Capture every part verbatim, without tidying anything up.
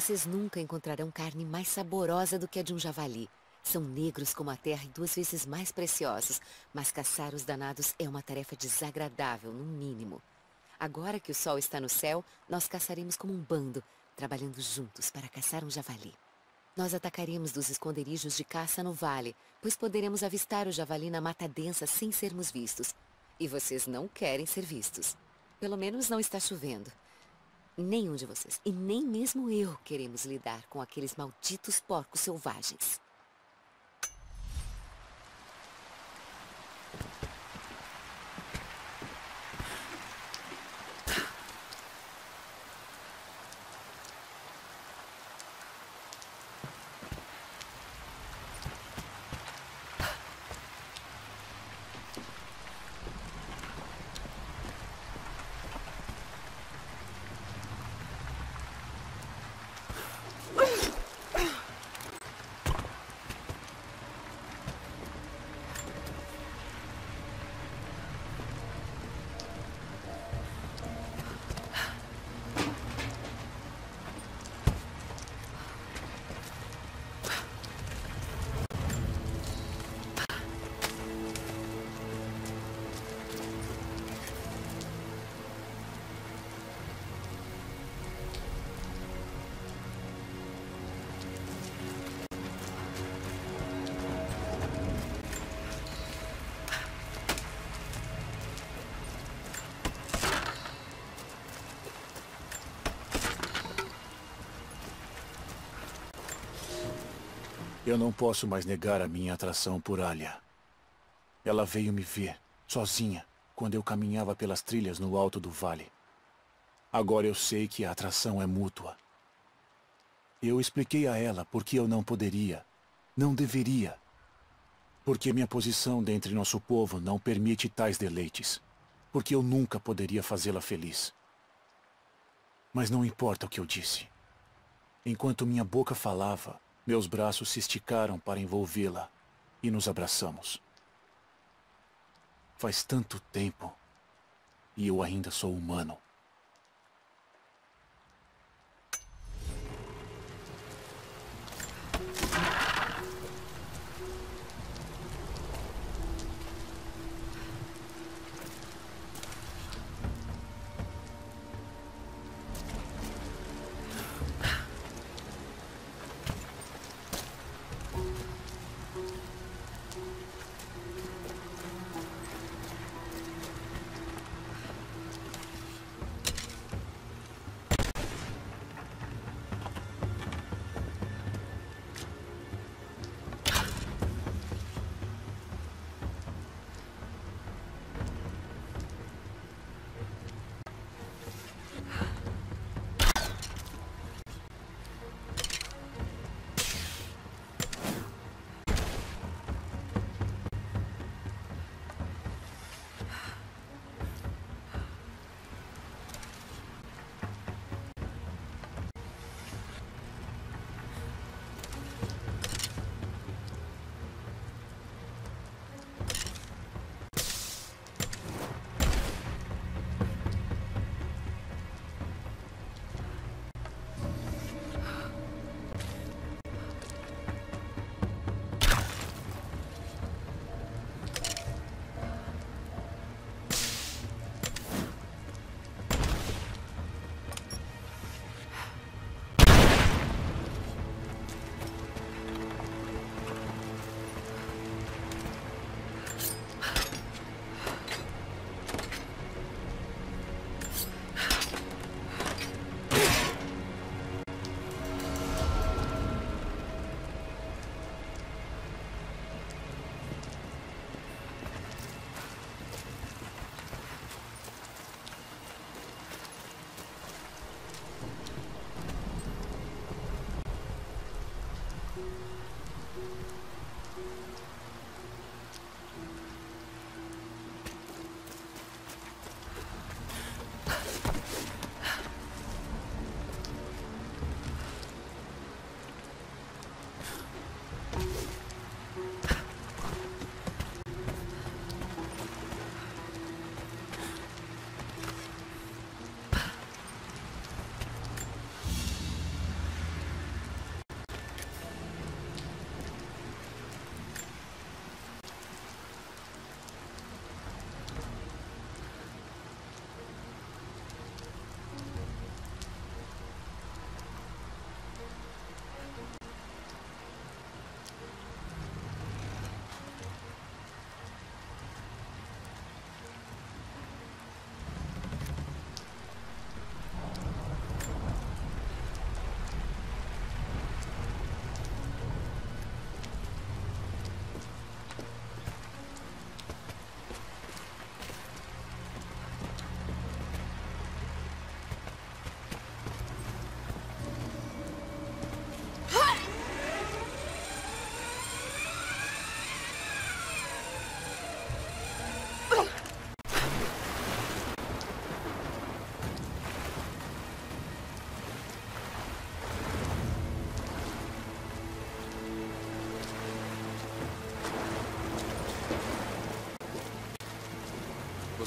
Vocês nunca encontrarão carne mais saborosa do que a de um javali. São negros como a terra e duas vezes mais preciosos, mas caçar os danados é uma tarefa desagradável, no mínimo. Agora que o sol está no céu, nós caçaremos como um bando, trabalhando juntos para caçar um javali. Nós atacaremos dos esconderijos de caça no vale, pois poderemos avistar o javali na mata densa sem sermos vistos. E vocês não querem ser vistos. Pelo menos não está chovendo. Nenhum de vocês, e nem mesmo eu, queremos lidar com aqueles malditos porcos selvagens. Eu não posso mais negar a minha atração por Alia. Ela veio me ver, sozinha, quando eu caminhava pelas trilhas no alto do vale. Agora eu sei que a atração é mútua. Eu expliquei a ela por que eu não poderia, não deveria. Porque minha posição dentre nosso povo não permite tais deleites. Porque eu nunca poderia fazê-la feliz. Mas não importa o que eu disse. Enquanto minha boca falava, meus braços se esticaram para envolvê-la e nos abraçamos. Faz tanto tempo e eu ainda sou humano.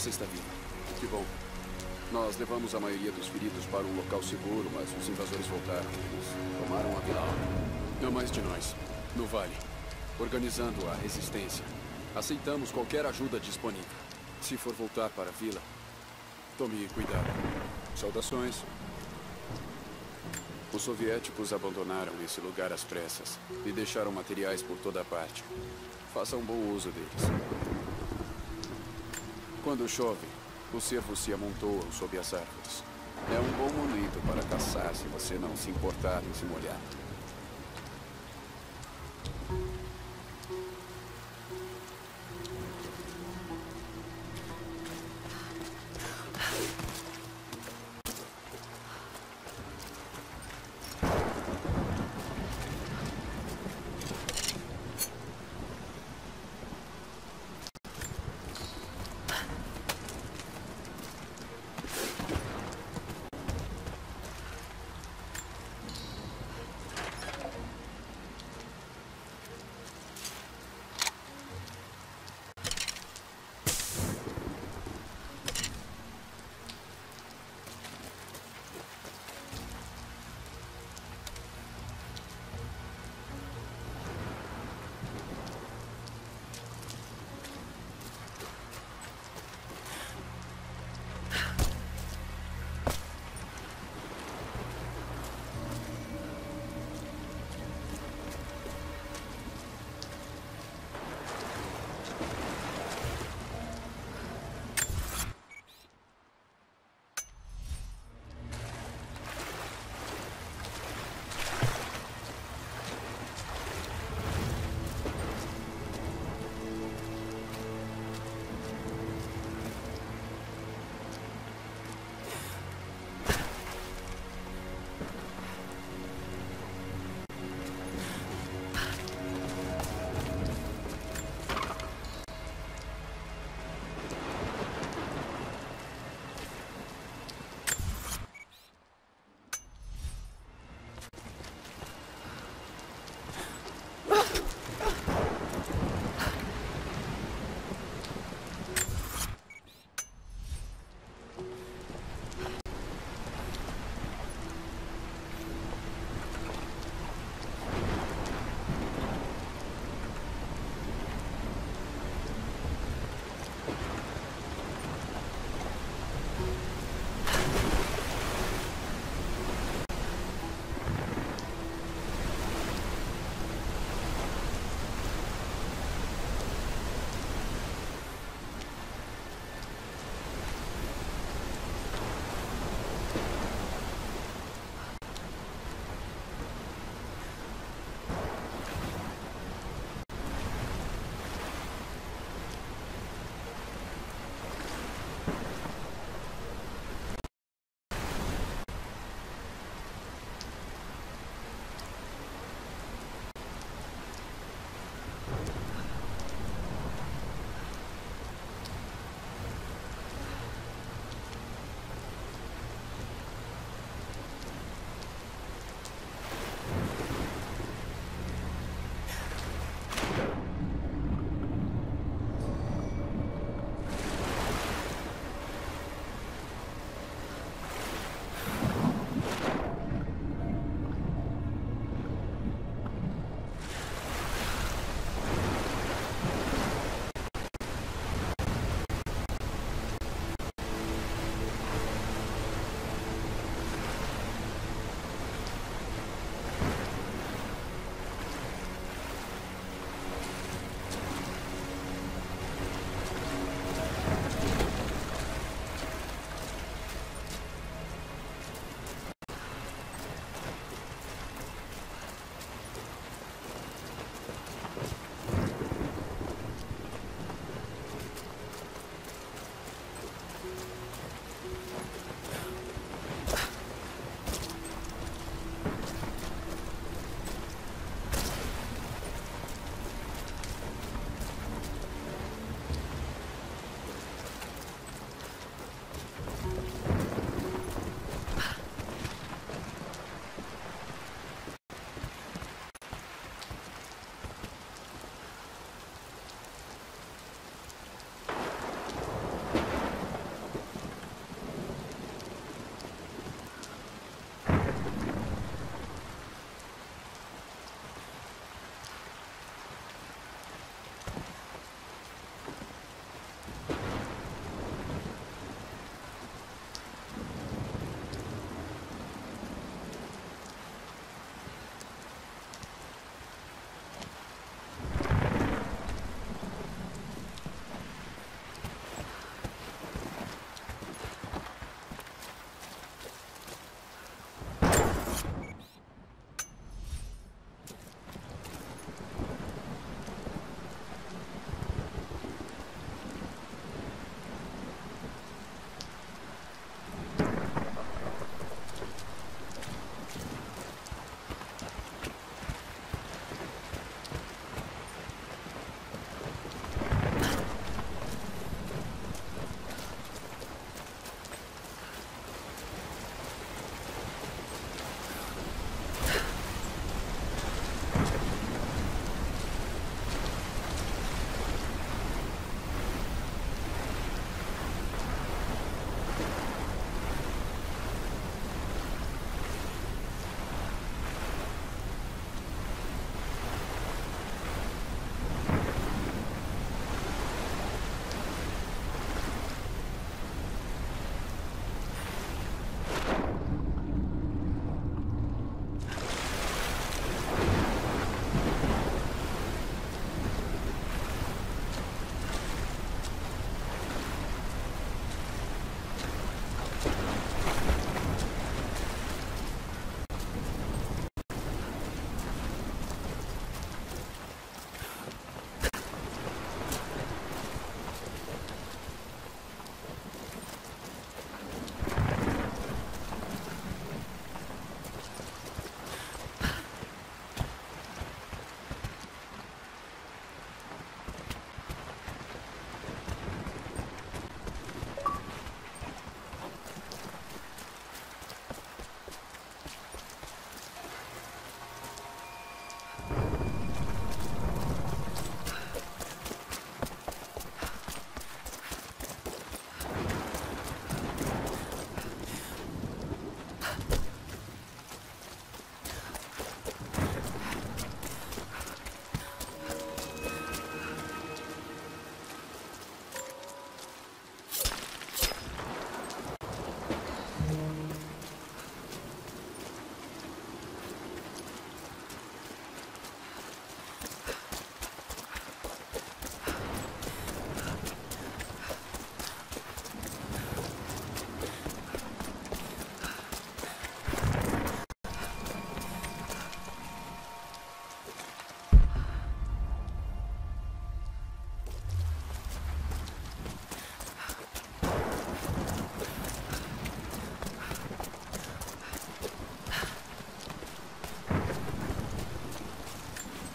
você está viva. Que bom. Nós levamos a maioria dos feridos para um local seguro, mas os invasores voltaram. Eles tomaram a vila. Não mais de nós. No vale. Organizando a resistência. Aceitamos qualquer ajuda disponível. Se for voltar para a vila, tome cuidado. Saudações. Os soviéticos abandonaram esse lugar às pressas e deixaram materiais por toda parte. Faça um bom uso deles. Quando chove, o cervo se amontoa sob as árvores. É um bom momento para caçar se você não se importar em se molhar.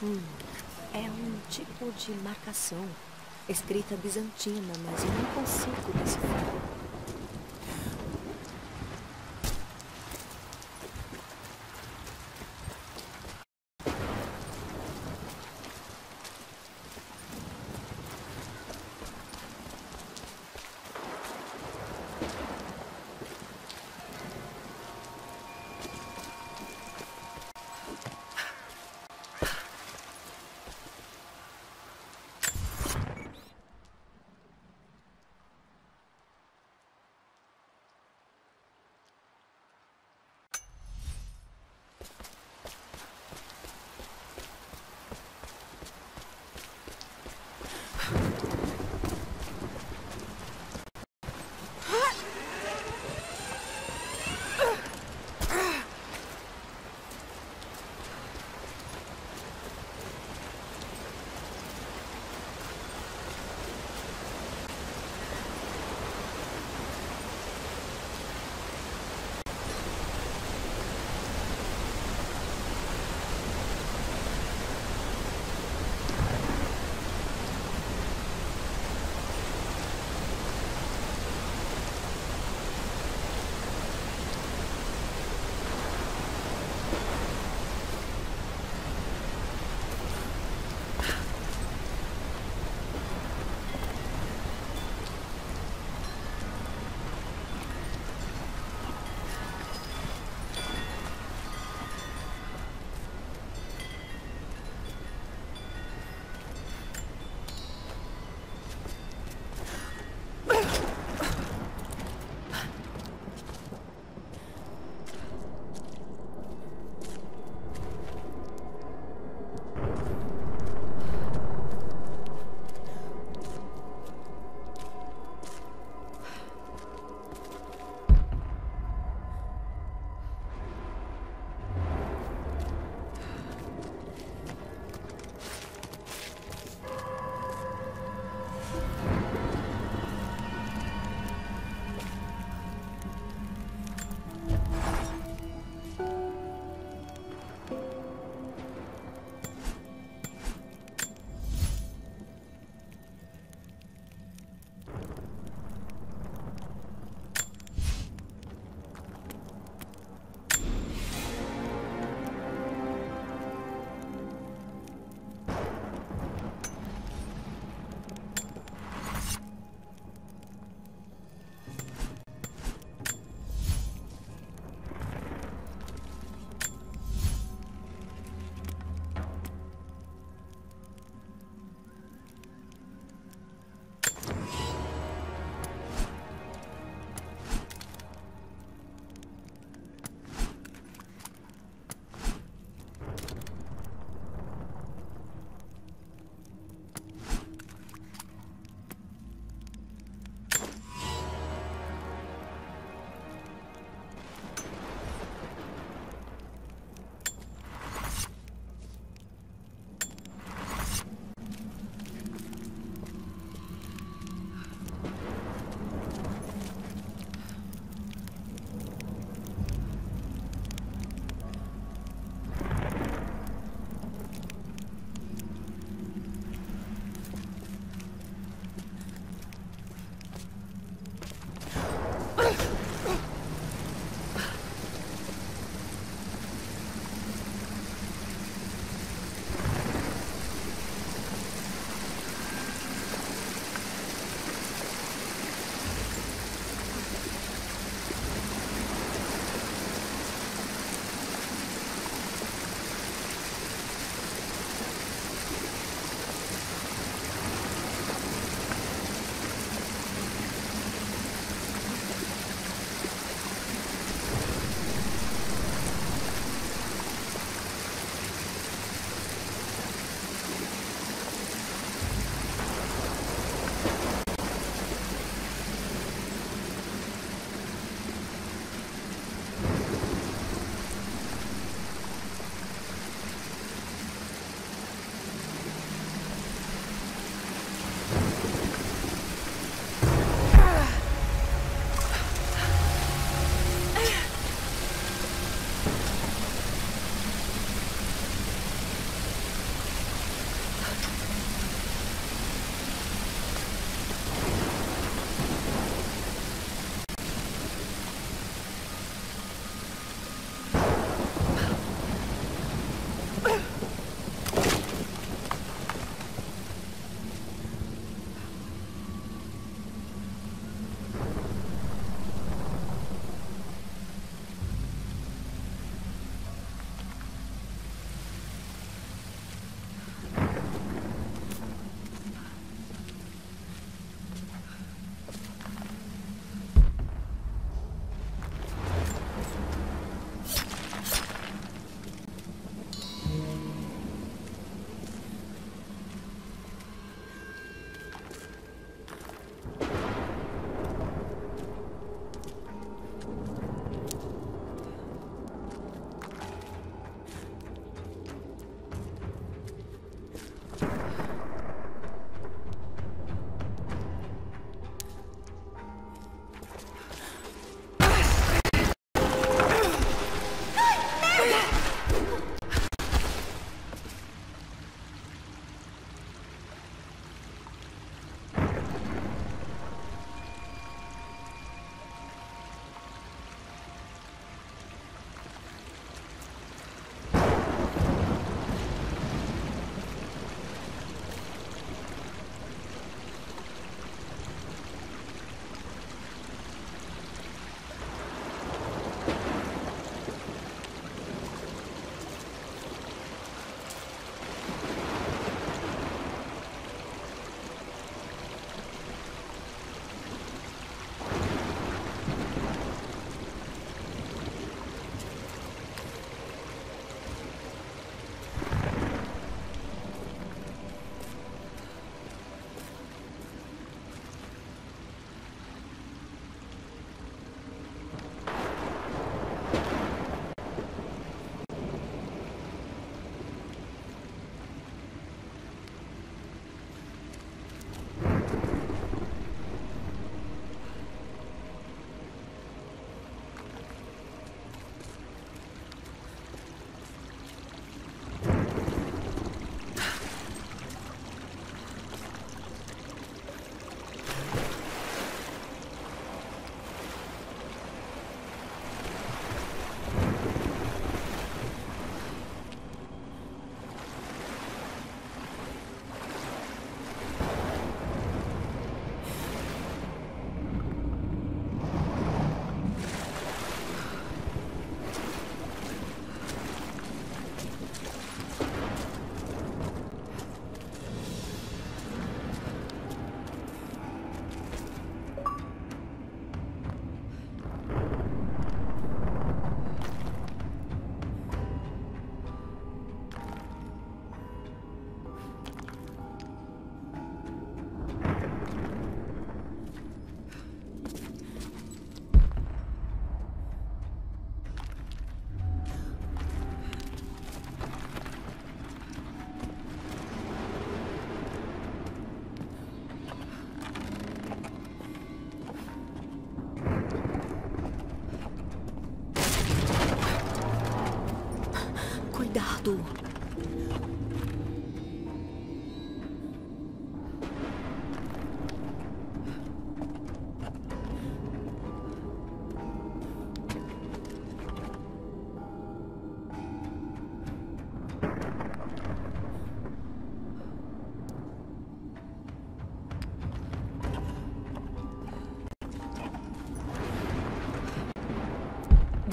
Hum, é um tipo de marcação. Escrita bizantina, mas eu não consigo decifrar.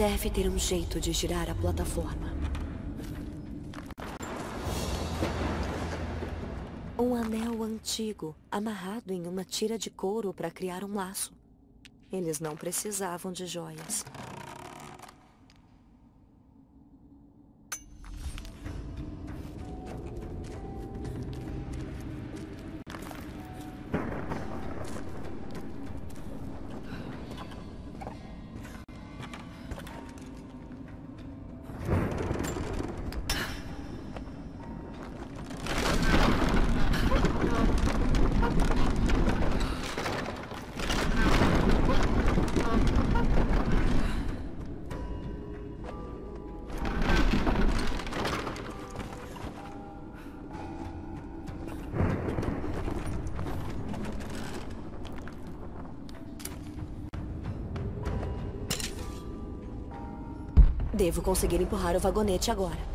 Deve ter um jeito de girar a plataforma. Um anel antigo, amarrado em uma tira de couro para criar um laço. Eles não precisavam de joias. Devo conseguir empurrar o vagonete agora.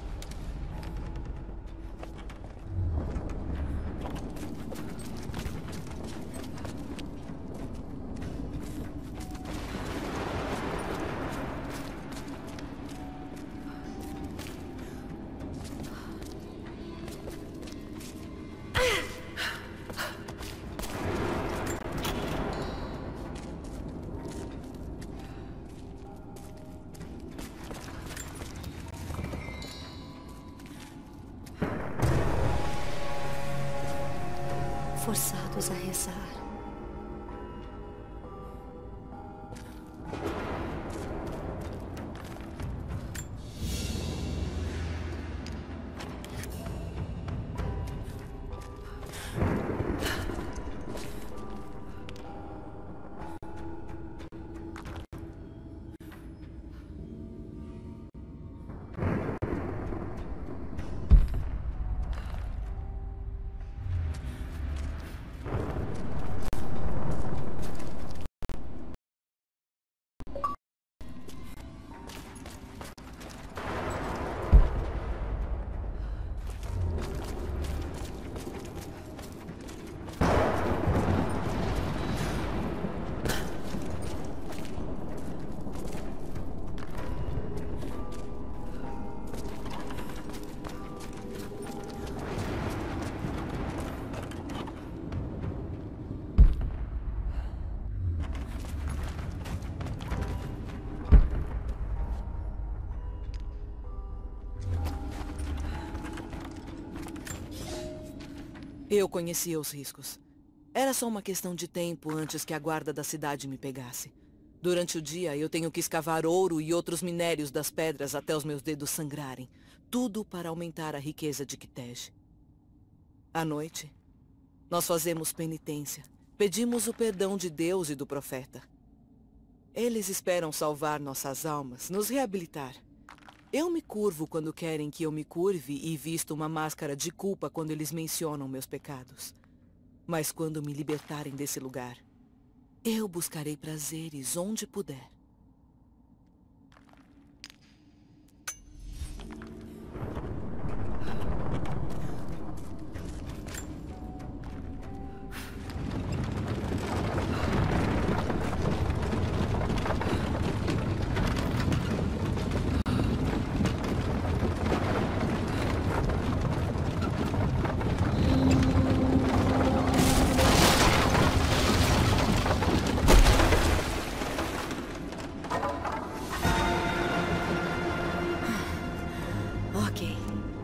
Forçados a rezar. Eu conhecia os riscos. Era só uma questão de tempo antes que a guarda da cidade me pegasse. Durante o dia, eu tenho que escavar ouro e outros minérios das pedras até os meus dedos sangrarem. Tudo para aumentar a riqueza de Kitege. À noite, nós fazemos penitência. Pedimos o perdão de Deus e do profeta. Eles esperam salvar nossas almas, nos reabilitar. Eu me curvo quando querem que eu me curve e visto uma máscara de culpa quando eles mencionam meus pecados. Mas quando me libertarem desse lugar, eu buscarei prazeres onde puder.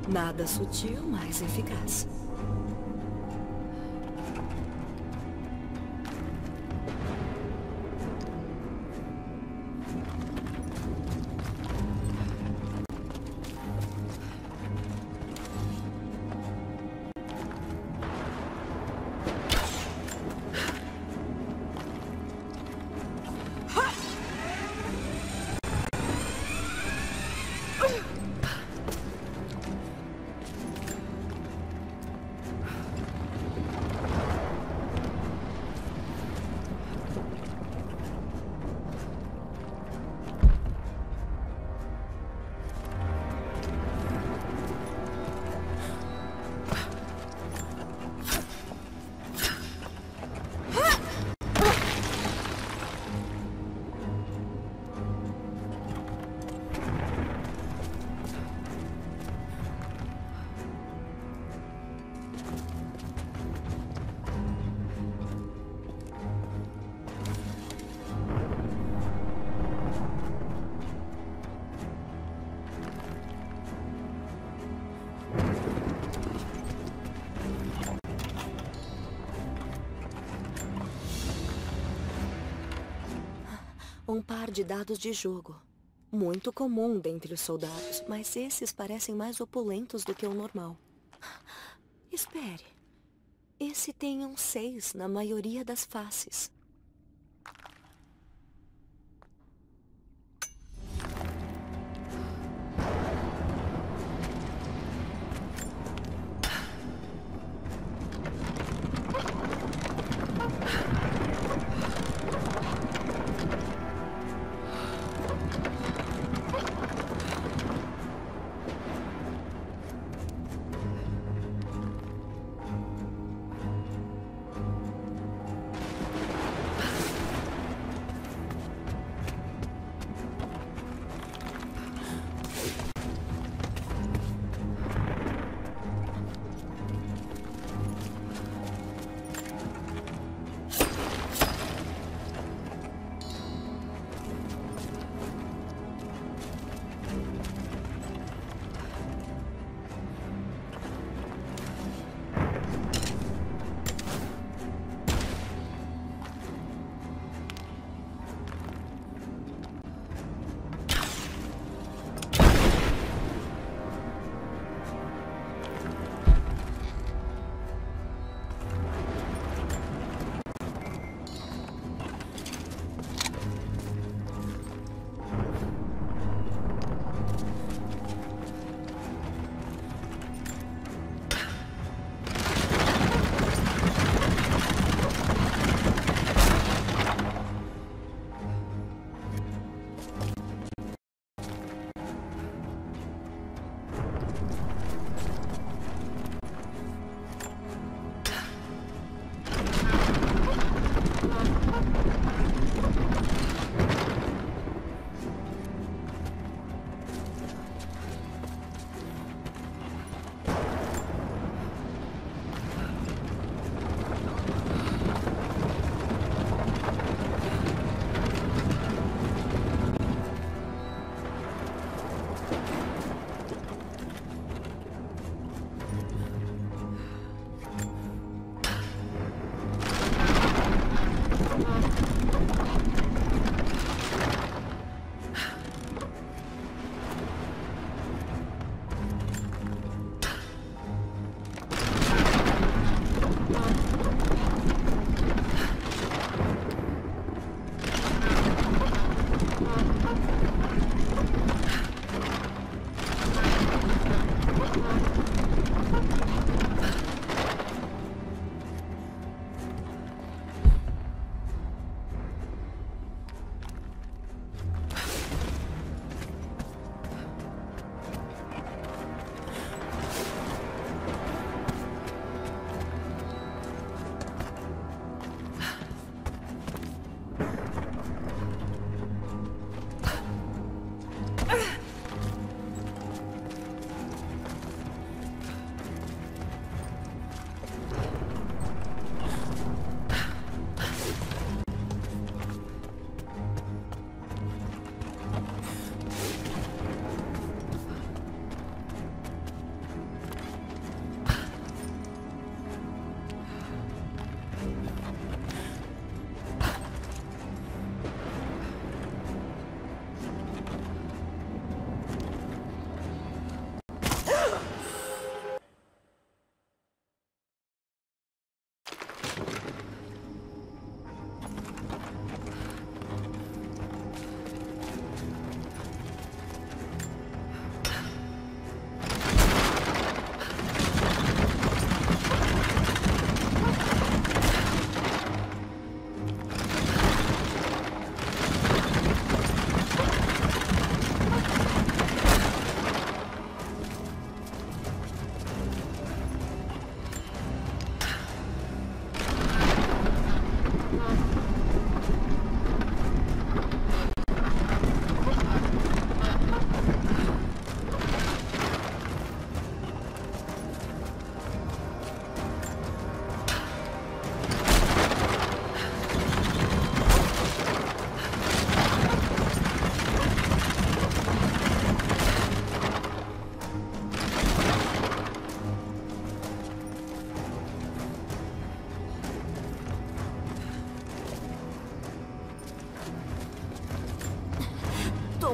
Nada sutil, mas eficaz. um par de dados de jogo. Muito comum dentre os soldados, mas esses parecem mais opulentos do que o normal. Espere. Esse tem um seis na maioria das faces.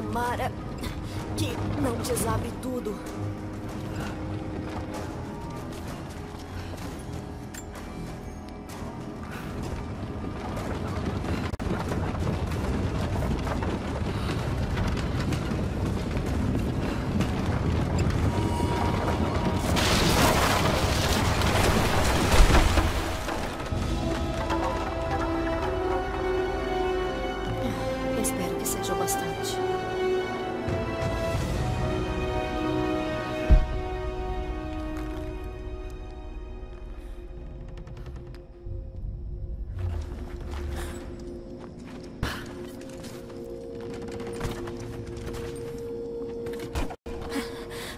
Tomara que não desabe tudo.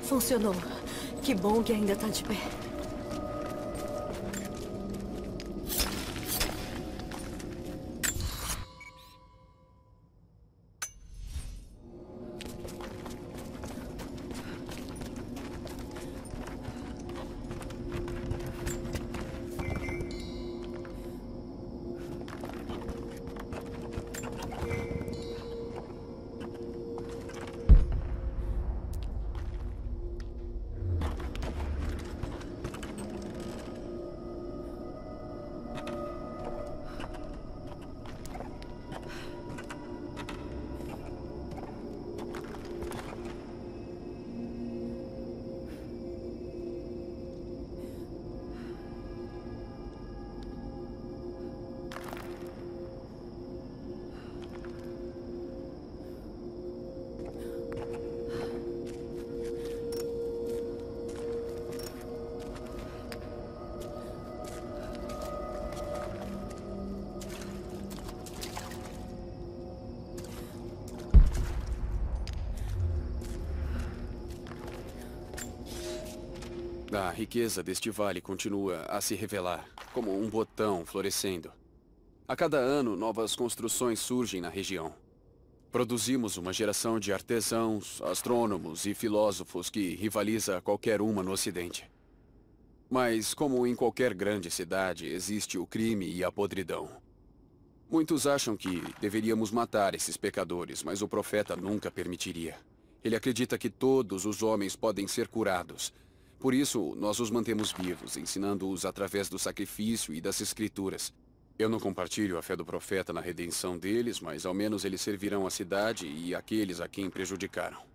Funcionou. Que bom que ainda tá de pé. A riqueza deste vale continua a se revelar, como um botão florescendo. A cada ano, novas construções surgem na região. Produzimos uma geração de artesãos, astrônomos e filósofos que rivaliza qualquer uma no Ocidente. Mas, como em qualquer grande cidade, existe o crime e a podridão. Muitos acham que deveríamos matar esses pecadores, mas o profeta nunca permitiria. Ele acredita que todos os homens podem ser curados. Por isso, nós os mantemos vivos, ensinando-os através do sacrifício e das escrituras. Eu não compartilho a fé do profeta na redenção deles, mas ao menos eles servirão à cidade e àqueles a quem prejudicaram.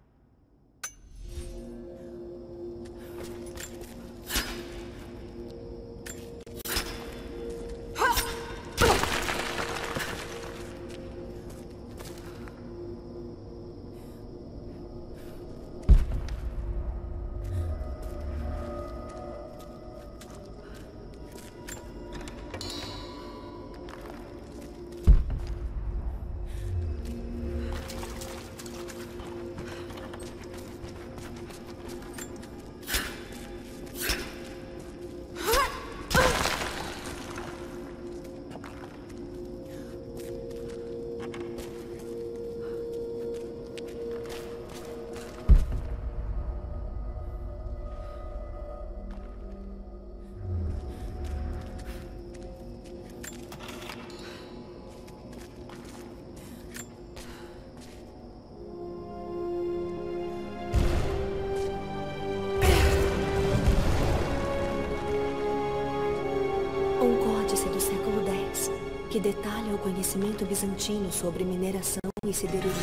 Que detalha o conhecimento bizantino sobre mineração e siderurgia.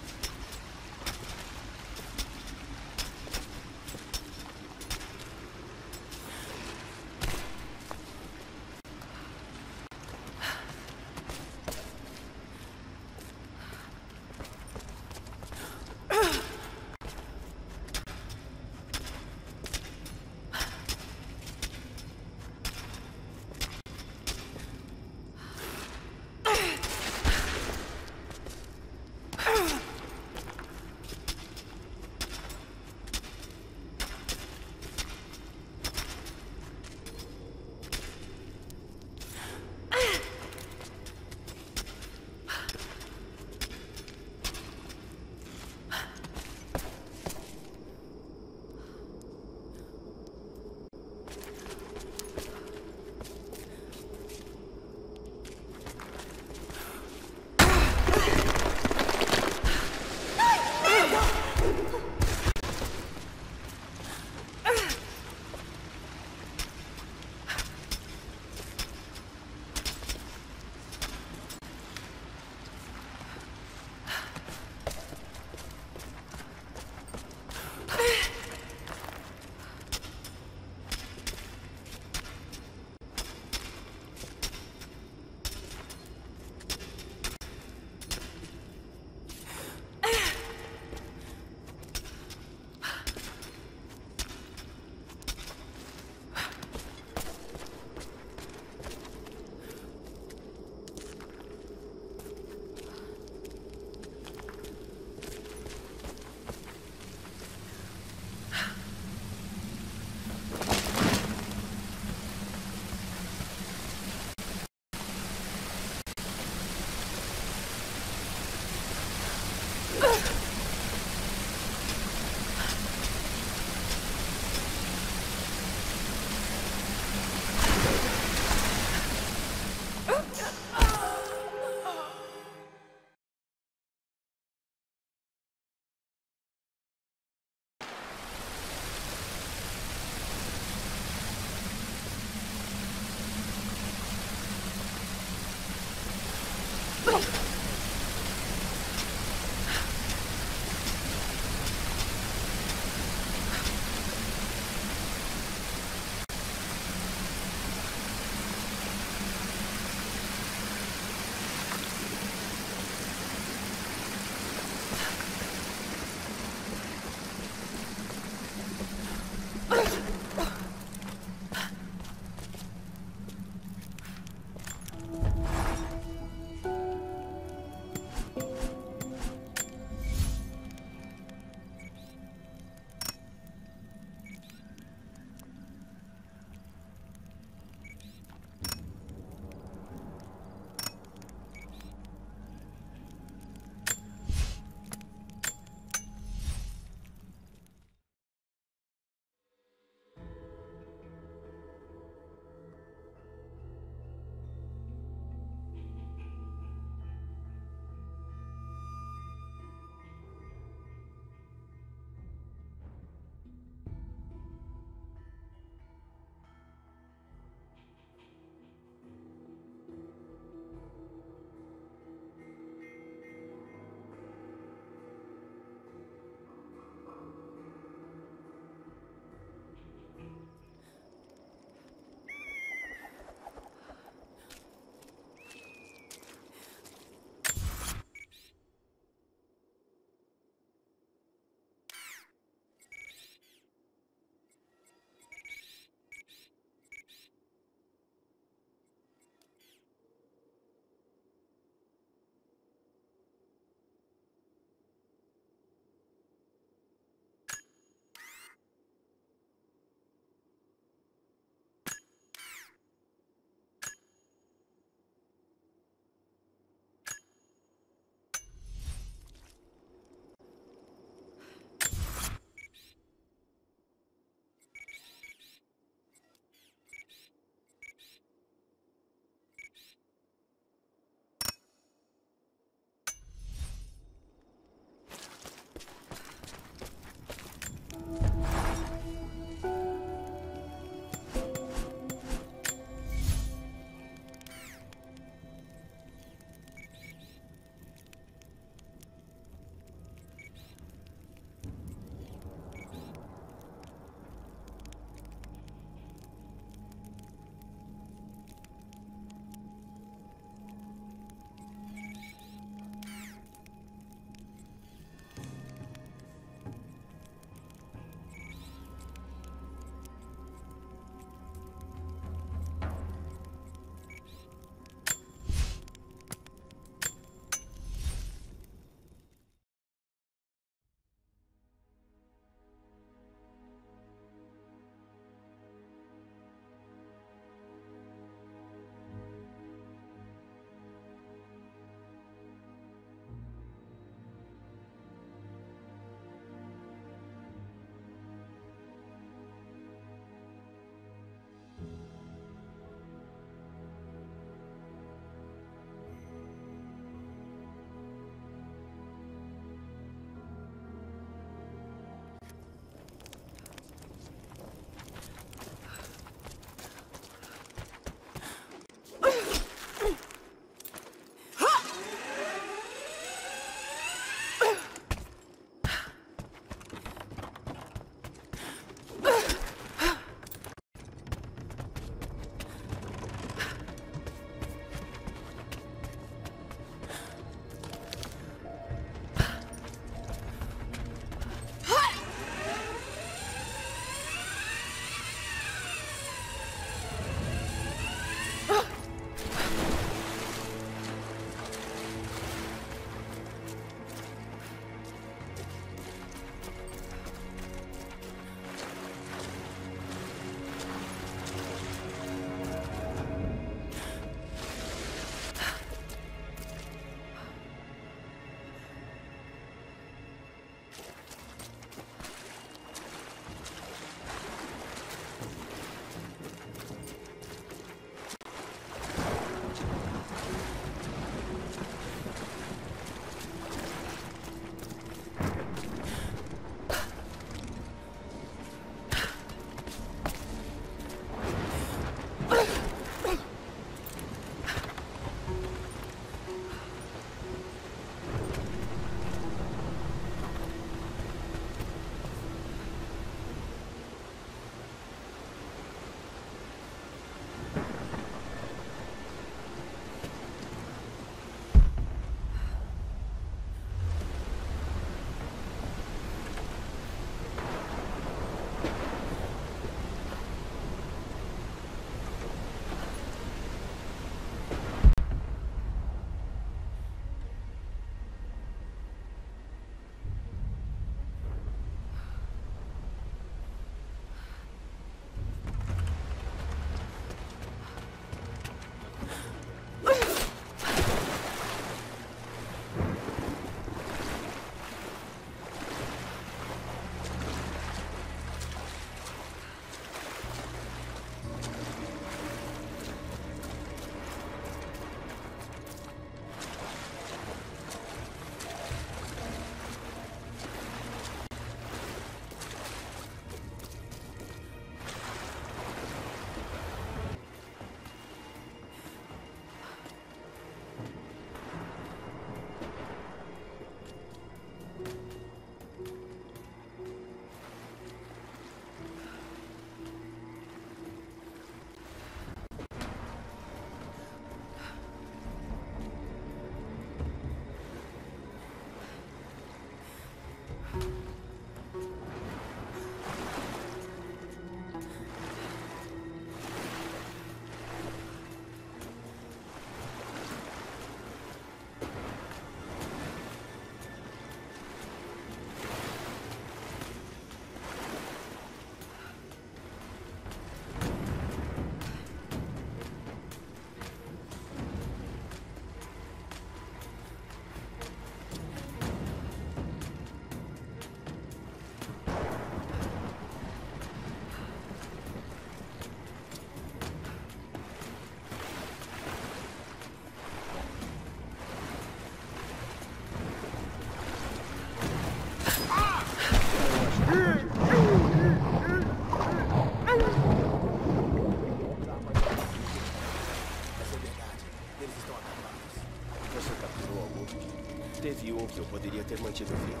ter mantido vivo.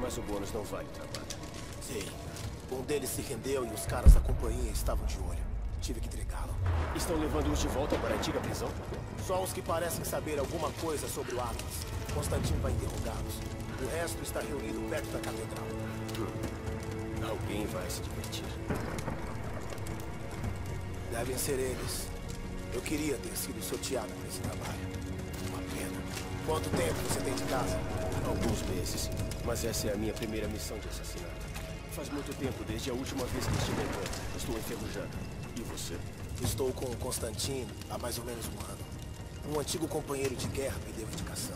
Mas o bônus não vale, Travada. Sei. Um deles se rendeu e os caras da companhia estavam de olho. Tive que entregá-lo. Estão levando-os de volta para a antiga prisão? Só os que parecem saber alguma coisa sobre o Atlas. Constantino vai interrogá-los. O resto está reunido perto da catedral. Hum. Alguém vai se divertir. Devem ser eles. Eu queria ter sido sorteado por esse trabalho. Uma pena. Quanto tempo você tem de casa? Alguns meses. Mas essa é a minha primeira missão de assassinato. Faz muito tempo desde a última vez que estive aqui. Estou enferrujado. E você? Estou com o Constantino há mais ou menos um ano. Um antigo companheiro de guerra me deu indicação.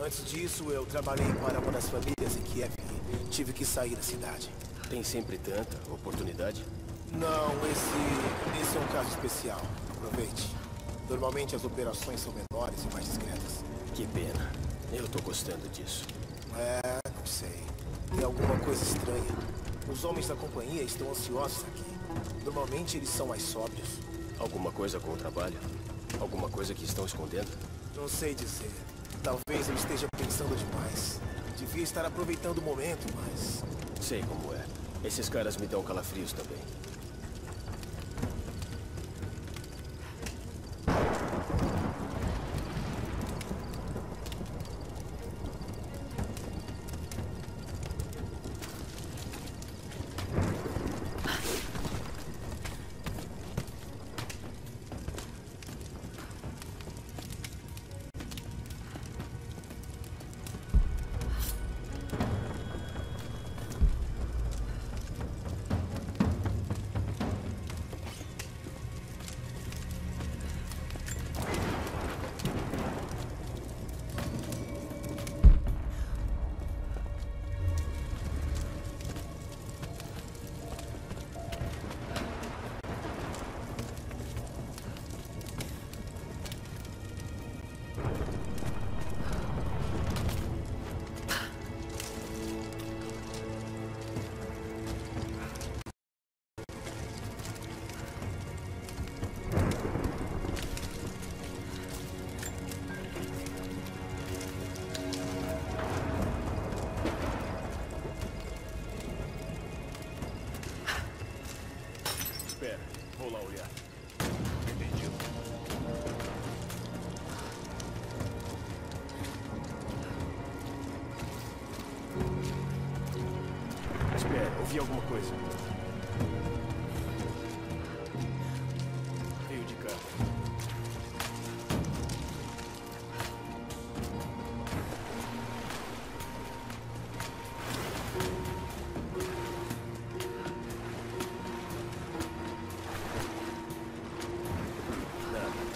Antes disso, eu trabalhei para uma das famílias em Kiev e tive que sair da cidade. Tem sempre tanta oportunidade? Não, esse... esse é um caso especial. Aproveite. Normalmente as operações são menores e mais discretas. Que pena. Eu tô gostando disso. É, não sei. Tem alguma coisa estranha. Os homens da companhia estão ansiosos aqui. Normalmente eles são mais sóbrios. Alguma coisa com o trabalho? Alguma coisa que estão escondendo? Não sei dizer. Talvez eu esteja pensando demais. Devia estar aproveitando o momento, mas... Sei como é. Esses caras me dão calafrios também. Vi alguma coisa. Veio de cá. Nada.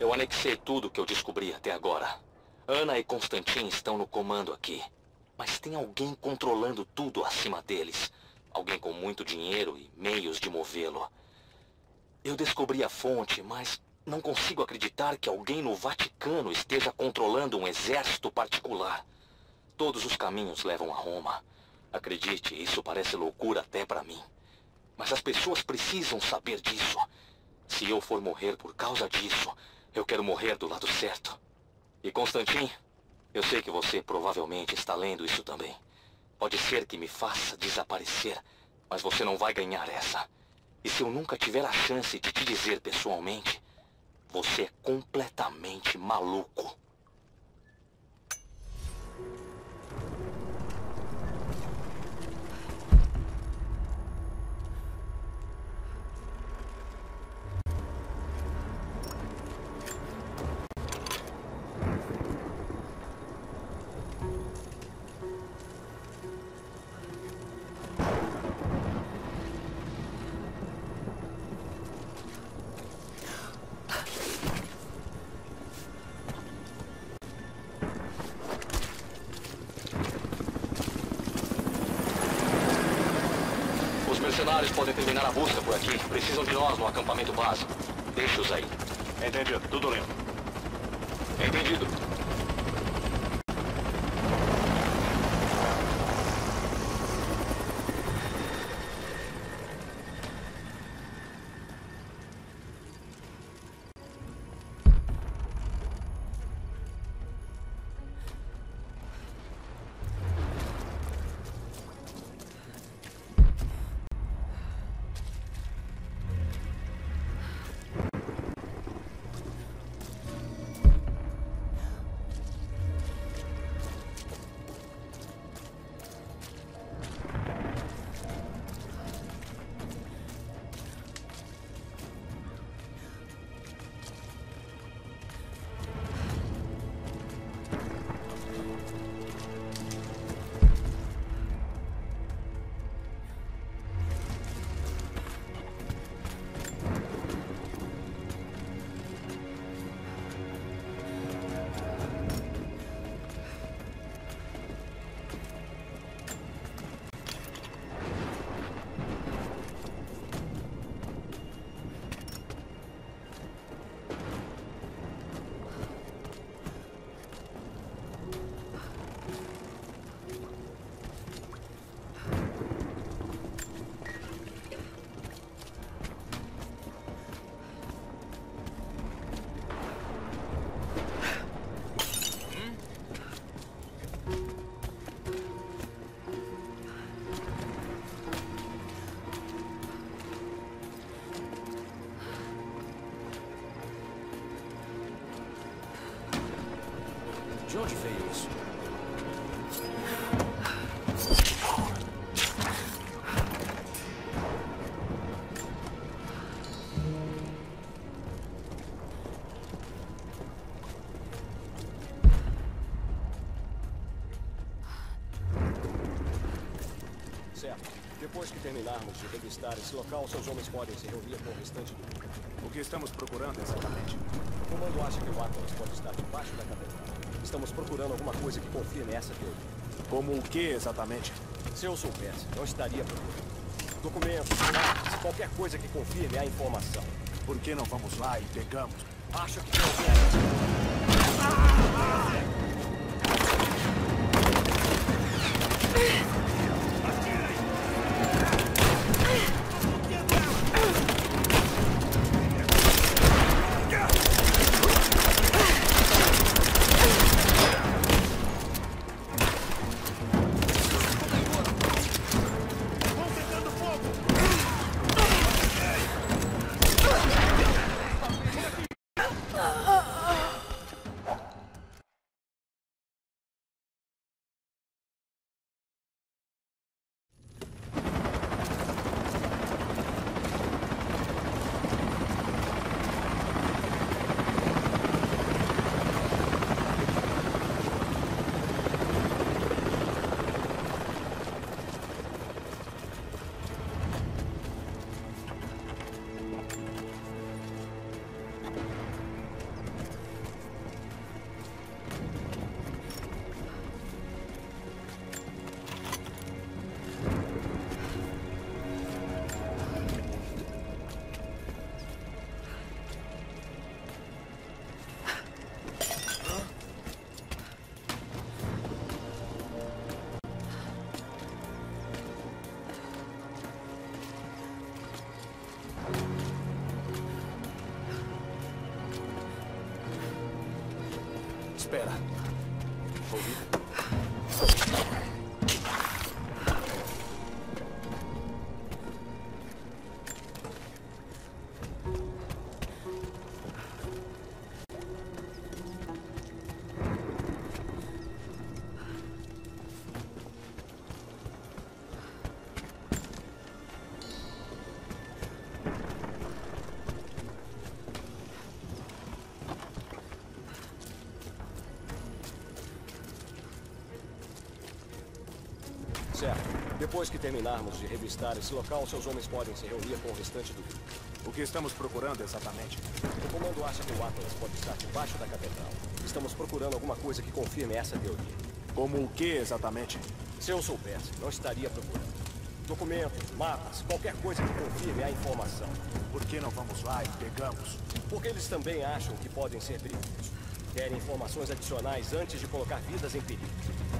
Eu anexei tudo o que eu descobri até agora. Ana e Constantino estão no comando aqui. Mas tem alguém controlando tudo acima deles. Alguém com muito dinheiro e meios de movê-lo. Eu descobri a fonte, mas não consigo acreditar que alguém no Vaticano esteja controlando um exército particular. Todos os caminhos levam a Roma. Acredite, isso parece loucura até para mim. Mas as pessoas precisam saber disso. Se eu for morrer por causa disso... eu quero morrer do lado certo. E Constantino, eu sei que você provavelmente está lendo isso também. Pode ser que me faça desaparecer, mas você não vai ganhar essa. E se eu nunca tiver a chance de te dizer pessoalmente, você é completamente maluco. Podem terminar a busca por aqui. Precisam de nós no acampamento base. Deixa-os aí. Entendido. Tudo limpo. Entendido. De onde veio isso? Certo. Depois que terminarmos de revistar esse local, seus homens podem se reunir com o restante do mundo. O que estamos procurando exatamente? O comando acha que o Atlas pode estar debaixo da catedral. Estamos procurando alguma coisa que confie nessa teoria. Como o que exatamente? Se eu soubesse, não estaria procurando. Documentos, dados, qualquer coisa que confirme a informação. Por que não vamos lá e pegamos? Acho que não quero. Ah! Ah! Espera. Certo. Depois que terminarmos de revistar esse local, seus homens podem se reunir com o restante do grupo. O que estamos procurando exatamente? O comando acha que o Atlas pode estar debaixo da catedral. Estamos procurando alguma coisa que confirme essa teoria. Como o que exatamente? Se eu soubesse, não estaria procurando. Documentos, mapas, qualquer coisa que confirme a informação. Por que não vamos lá e pegamos? Porque eles também acham que podem ser perigosos. Querem informações adicionais antes de colocar vidas em perigo.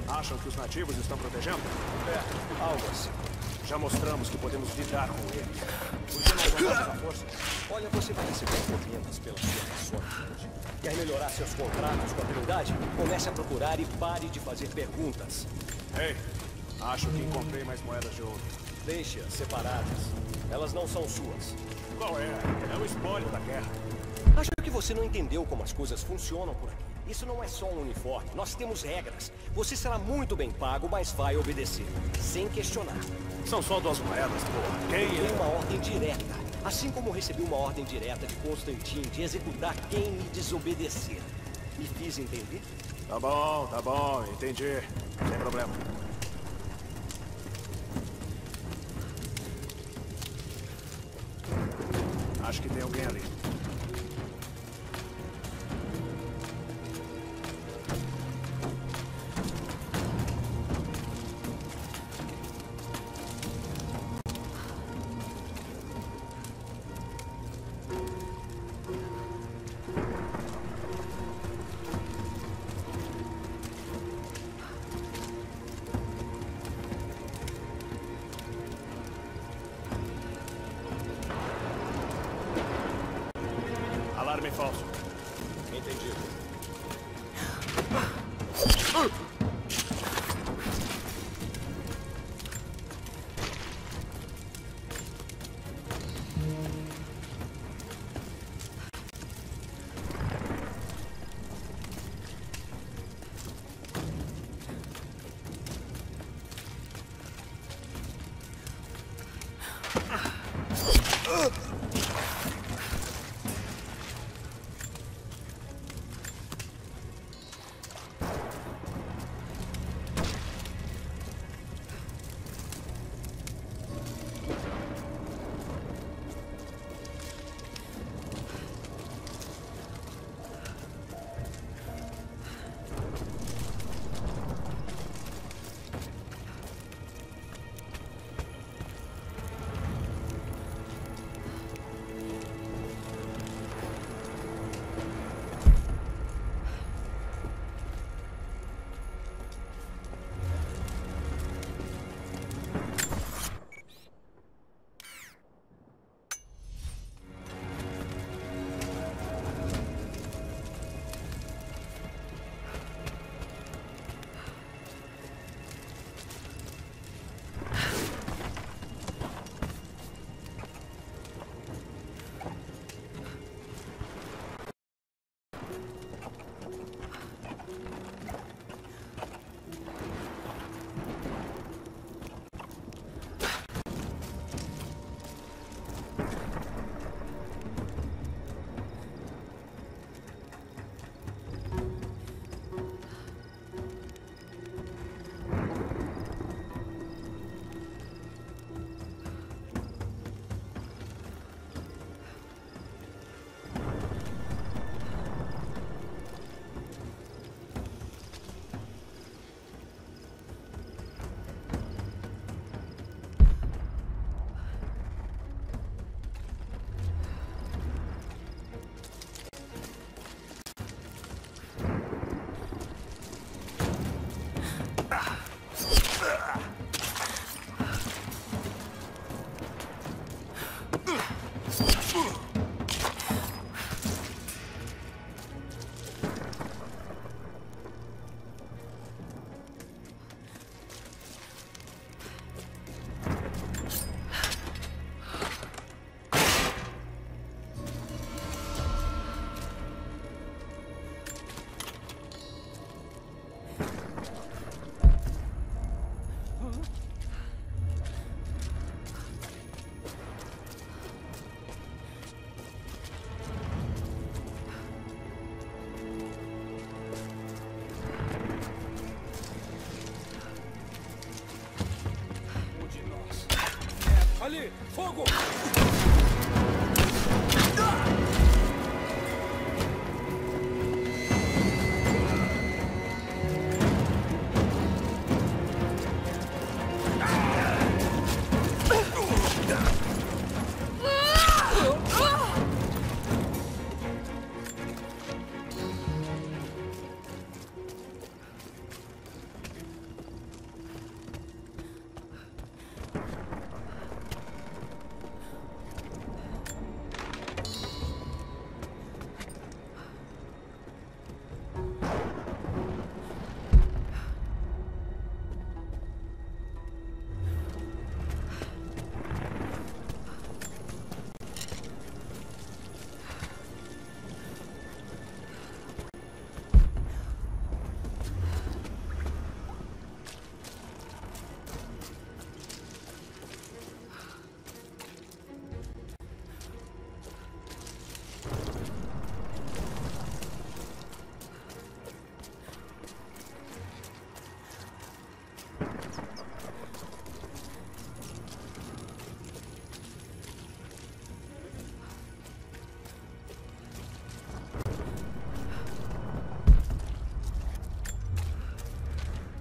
Acham que os nativos estão protegendo? É, algo assim. Já mostramos que podemos lidar com eles. Por que não vamos à força? Olha, você vai receber encomendas pelas suas ações hoje. Quer melhorar seus contratos com a Trindade? Comece a procurar e pare de fazer perguntas. Ei, acho que encontrei mais moedas de ouro. Deixe-as separadas. Elas não são suas. Qual é? É o espólio da guerra. Acho que você não entendeu como as coisas funcionam por aqui. Isso não é só um uniforme, nós temos regras. Você será muito bem pago, mas vai obedecer, sem questionar. São só duas moedas, porra. Quem é? Tem uma ordem direta. Assim como recebi uma ordem direta de Constantino de executar quem me desobedecer. Me fiz entender? Tá bom, tá bom, entendi. Sem problema. Acho que tem alguém ali.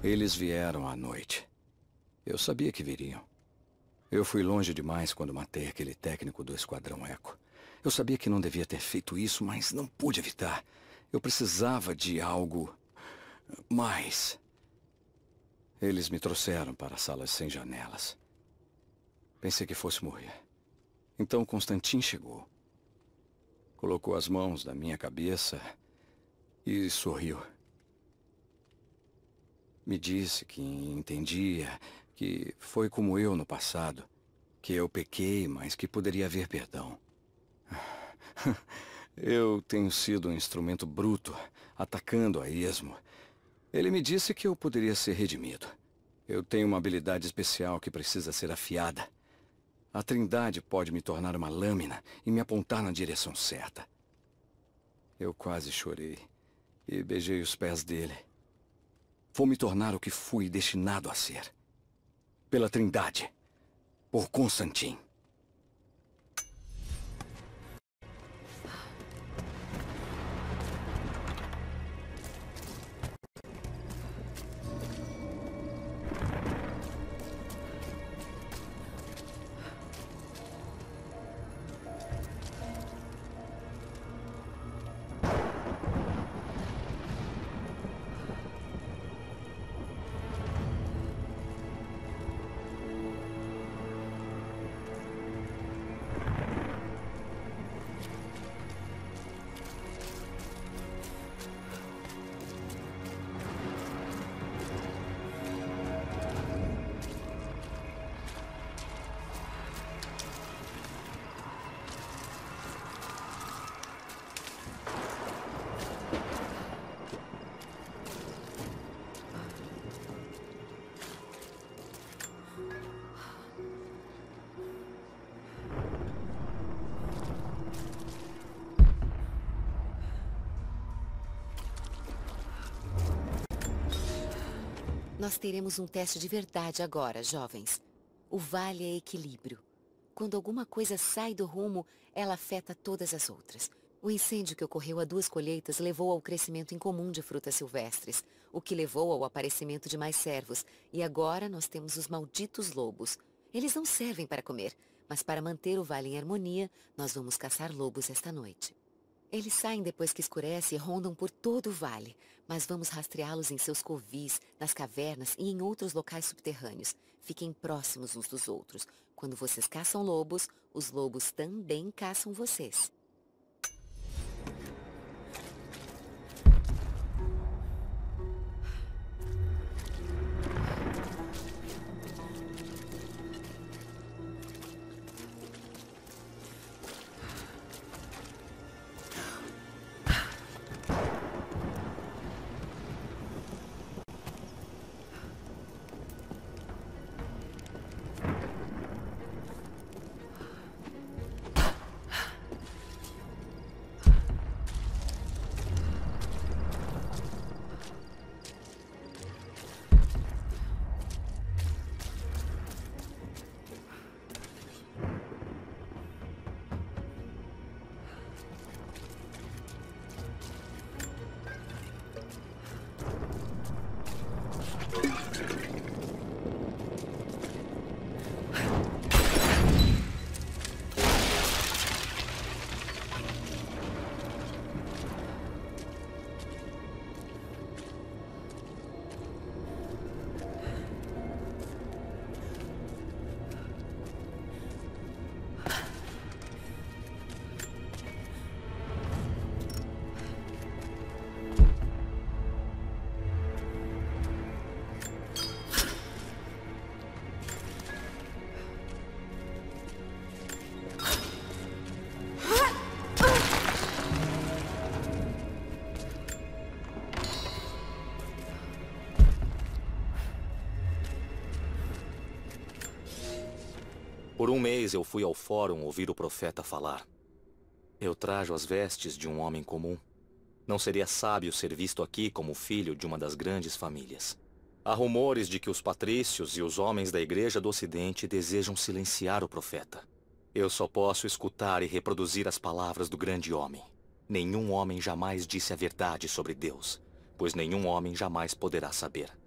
Eles vieram à noite. Eu sabia que viriam. Eu fui longe demais quando matei aquele técnico do Esquadrão Eco. Eu sabia que não devia ter feito isso, mas não pude evitar. Eu precisava de algo... mais. Eles me trouxeram para salas sem janelas. Pensei que fosse morrer. Então Constantino chegou. Colocou as mãos na minha cabeça e sorriu. Me disse que entendia, que foi como eu no passado, que eu pequei, mas que poderia haver perdão. Eu tenho sido um instrumento bruto, atacando a esmo. Ele me disse que eu poderia ser redimido. Eu tenho uma habilidade especial que precisa ser afiada. A Trindade pode me tornar uma lâmina e me apontar na direção certa. Eu quase chorei e beijei os pés dele. Vou me tornar o que fui destinado a ser. Pela Trindade. Por Constantino. Nós teremos um teste de verdade agora, jovens. O vale é equilíbrio. Quando alguma coisa sai do rumo, ela afeta todas as outras. O incêndio que ocorreu há duas colheitas levou ao crescimento incomum de frutas silvestres, o que levou ao aparecimento de mais cervos. E agora nós temos os malditos lobos. Eles não servem para comer, mas para manter o vale em harmonia, nós vamos caçar lobos esta noite. Eles saem depois que escurece e rondam por todo o vale, mas vamos rastreá-los em seus covis, nas cavernas e em outros locais subterrâneos. Fiquem próximos uns dos outros. Quando vocês caçam lobos, os lobos também caçam vocês. Por um mês eu fui ao fórum ouvir o profeta falar. Eu trajo as vestes de um homem comum. Não seria sábio ser visto aqui como filho de uma das grandes famílias. Há rumores de que os patrícios e os homens da Igreja do Ocidente desejam silenciar o profeta. Eu só posso escutar e reproduzir as palavras do grande homem. Nenhum homem jamais disse a verdade sobre Deus, pois nenhum homem jamais poderá saber.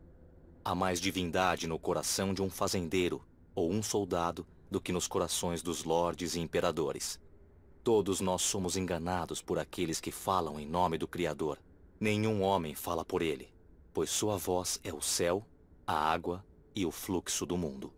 Há mais divindade no coração de um fazendeiro ou um soldado do que nos corações dos lordes e imperadores. Todos nós somos enganados por aqueles que falam em nome do Criador. Nenhum homem fala por ele, pois sua voz é o céu, a água e o fluxo do mundo.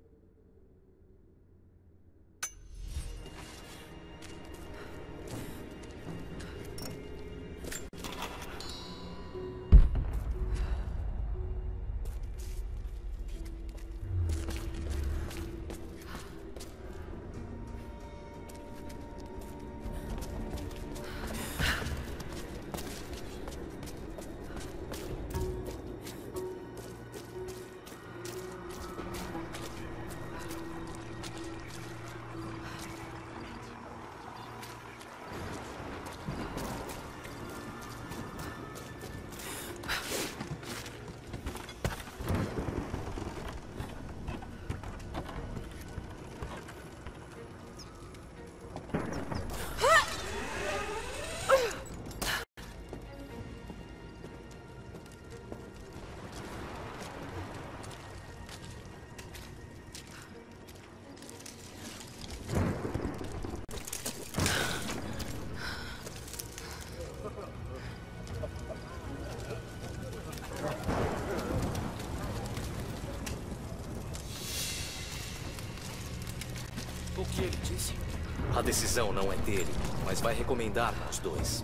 A decisão não é dele, mas vai recomendar aos dois.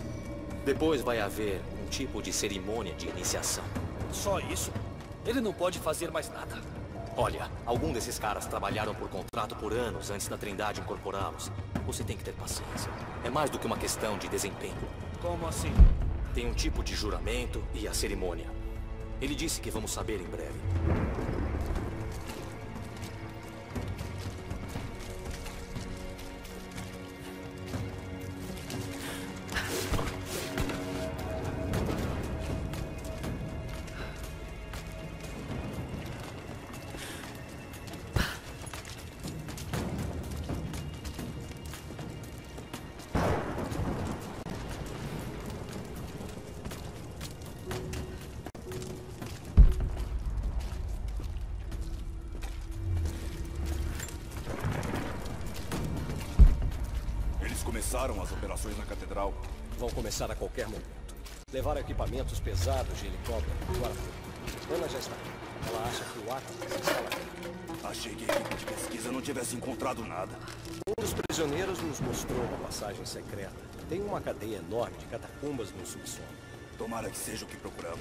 Depois vai haver um tipo de cerimônia de iniciação. Só isso? Ele não pode fazer mais nada. Olha, algum desses caras trabalharam por contrato por anos antes da Trindade incorporá-los. Você tem que ter paciência. É mais do que uma questão de desempenho. Como assim? Tem um tipo de juramento e a cerimônia. Ele disse que vamos saber em breve. Começaram as operações na catedral. Vão começar a qualquer momento. Levaram equipamentos pesados de helicóptero. Guarda. Ana já está aqui. Ela acha que o Atlas está lá. Achei que a equipe de pesquisa não tivesse encontrado nada. Um dos prisioneiros nos mostrou uma passagem secreta. Tem uma cadeia enorme de catacumbas no subsolo. Tomara que seja o que procuramos.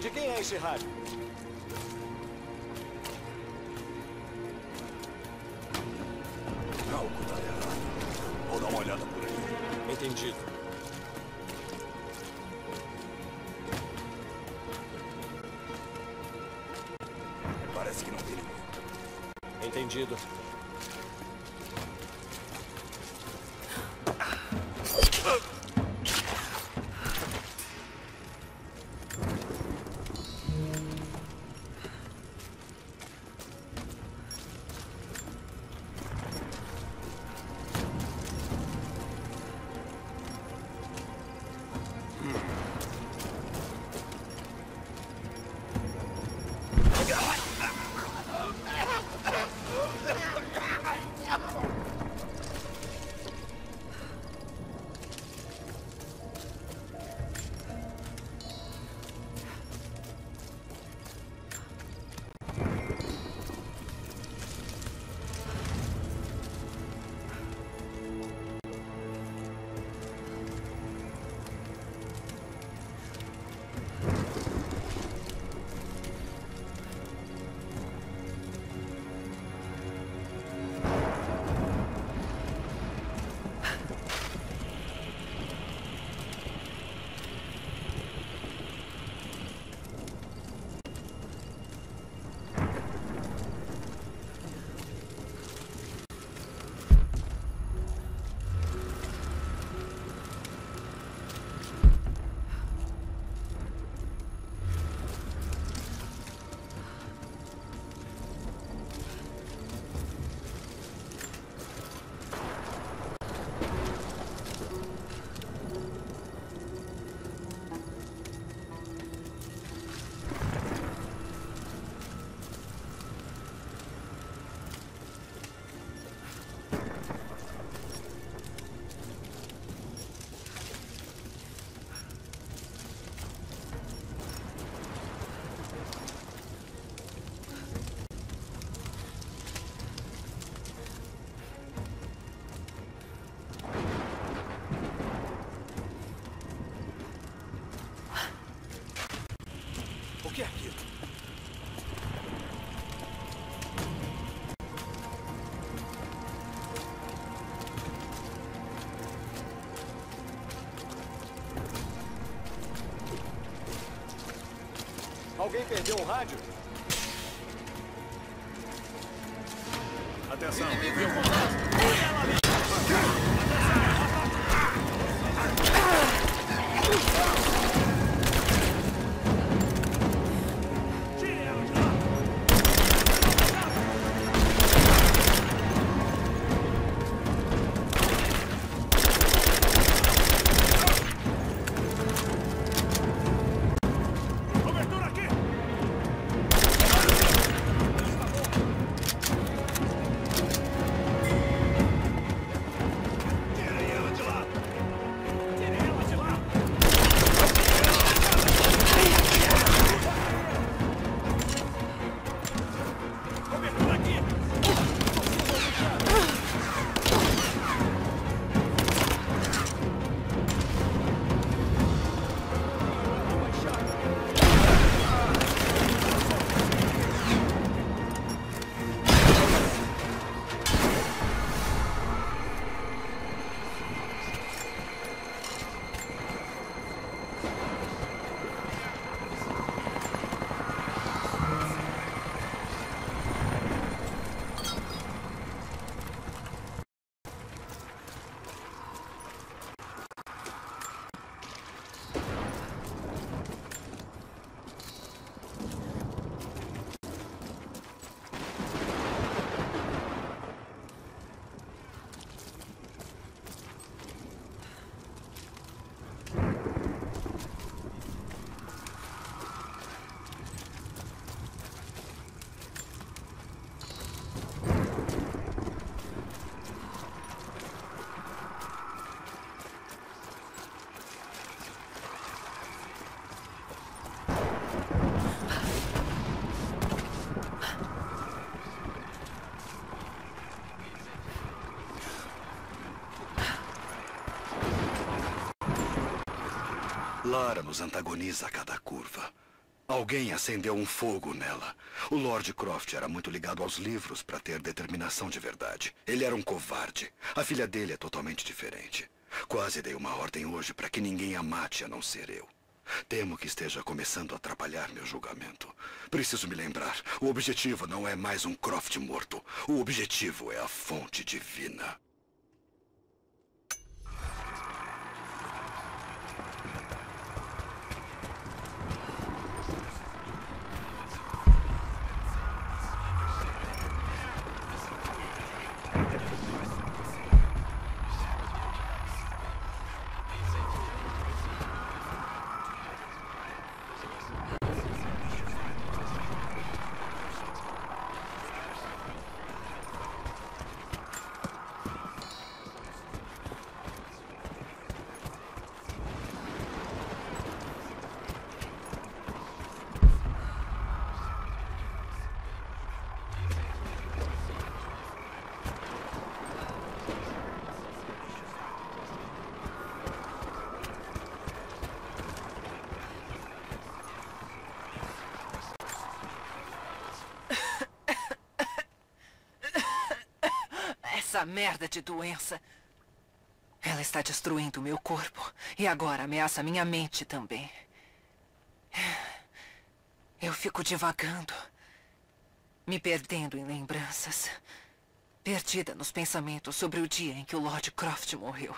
De quem é esse rádio? Algo está errado. Vou dar uma olhada por aí. Entendido. Entendido. Alguém perdeu o rádio? Atenção, inimigo em contato. Lara nos antagoniza a cada curva. Alguém acendeu um fogo nela. O Lord Croft era muito ligado aos livros para ter determinação de verdade. Ele era um covarde. A filha dele é totalmente diferente. Quase dei uma ordem hoje para que ninguém a mate a não ser eu. Temo que esteja começando a atrapalhar meu julgamento. Preciso me lembrar. O objetivo não é mais um Croft morto. O objetivo é a fonte divina. Essa merda de doença. Ela está destruindo meu corpo e agora ameaça minha mente também. Eu fico divagando, me perdendo em lembranças, perdida nos pensamentos sobre o dia em que o Lord Croft morreu.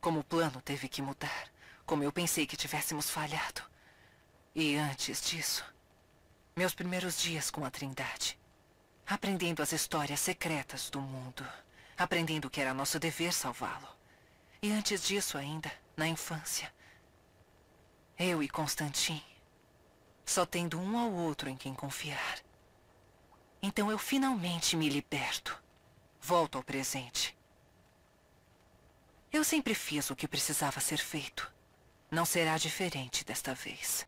Como o plano teve que mudar, como eu pensei que tivéssemos falhado. E antes disso, meus primeiros dias com a Trindade, aprendendo as histórias secretas do mundo. Aprendendo que era nosso dever salvá-lo. E antes disso ainda, na infância. Eu e Constantino. Só tendo um ao outro em quem confiar. Então eu finalmente me liberto. Volto ao presente. Eu sempre fiz o que precisava ser feito. Não será diferente desta vez.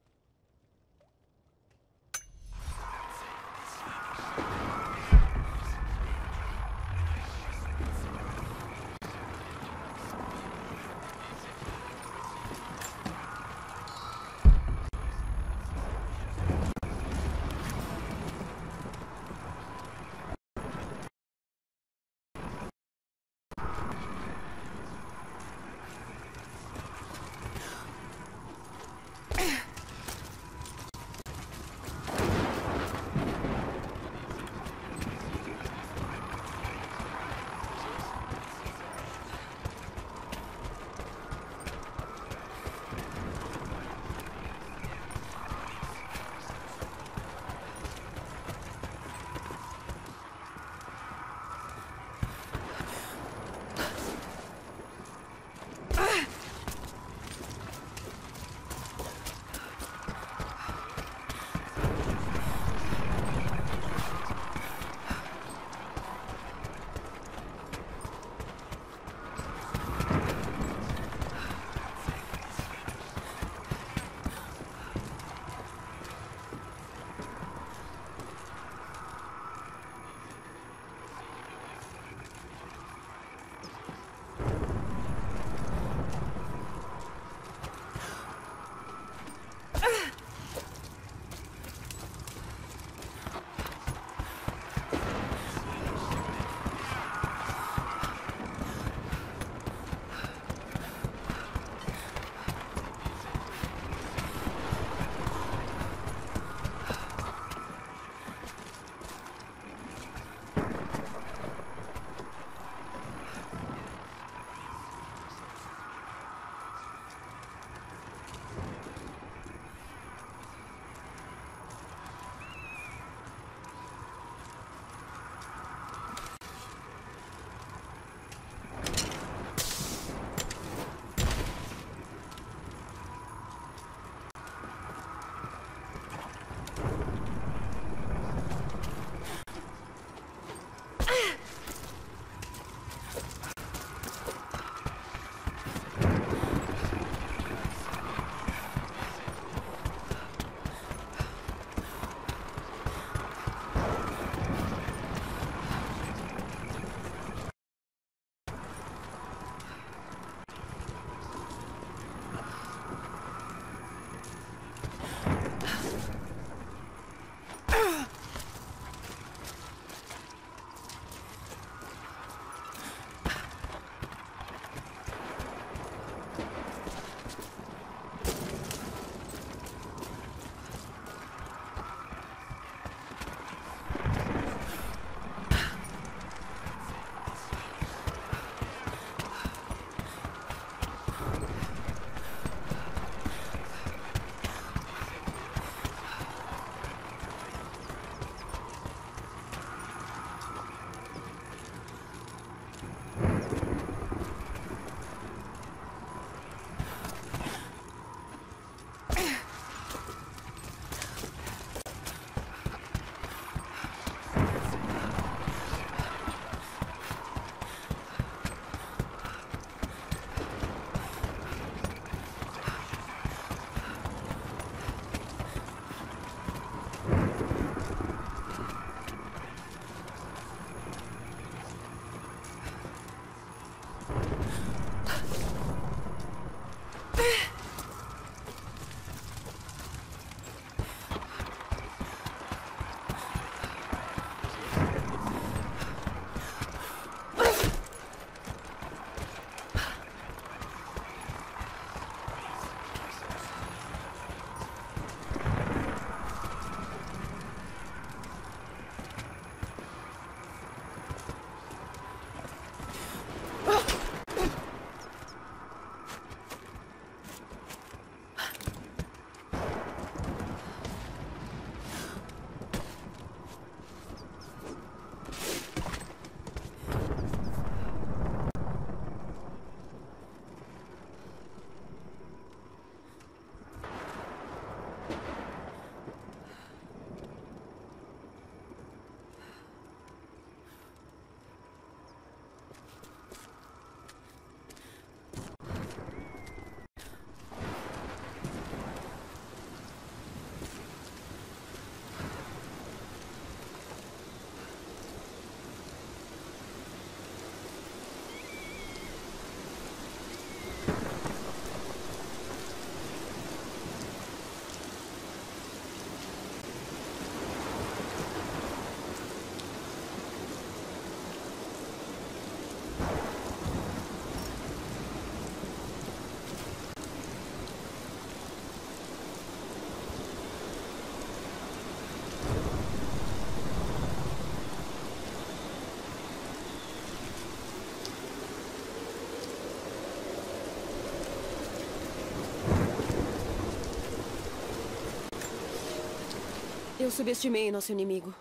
Eu subestimei nosso inimigo.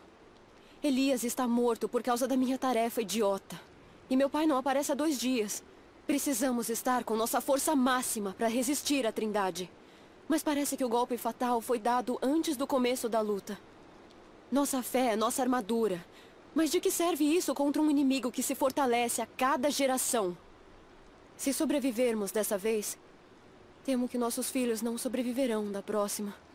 Elias está morto por causa da minha tarefa idiota. E meu pai não aparece há dois dias. Precisamos estar com nossa força máxima para resistir à Trindade. Mas parece que o golpe fatal foi dado antes do começo da luta. Nossa fé é nossa armadura. Mas de que serve isso contra um inimigo que se fortalece a cada geração? Se sobrevivermos dessa vez, temo que nossos filhos não sobreviverão da próxima.